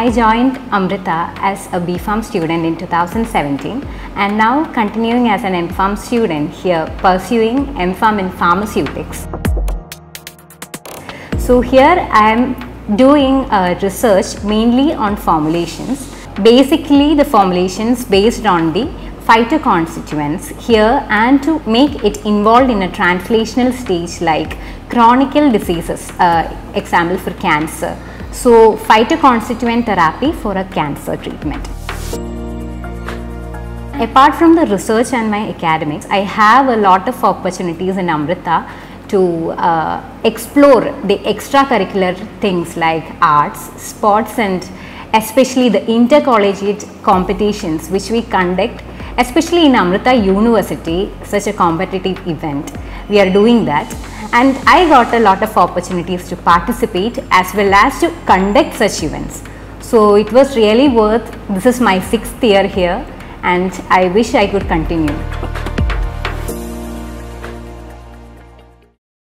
I joined Amrita as a BPharm student in 2017 and now continuing as an MPharm student here pursuing MPharm in Pharmaceutics. So here I am doing research mainly on formulations. Basically the formulations based on the phytoconstituents here and to make it involved in a translational stage like chronic diseases, example for cancer. So phytoconstituent therapy for a cancer treatment. Apart from the research and my academics, I have a lot of opportunities in Amrita to explore the extracurricular things like arts, sports and especially the intercollegiate competitions which we conduct, especially in Amrita University, such a competitive event. We are doing that and I got a lot of opportunities to participate as well as to conduct such events. So it was really worth. This is my 6th year here and I wish I could continue.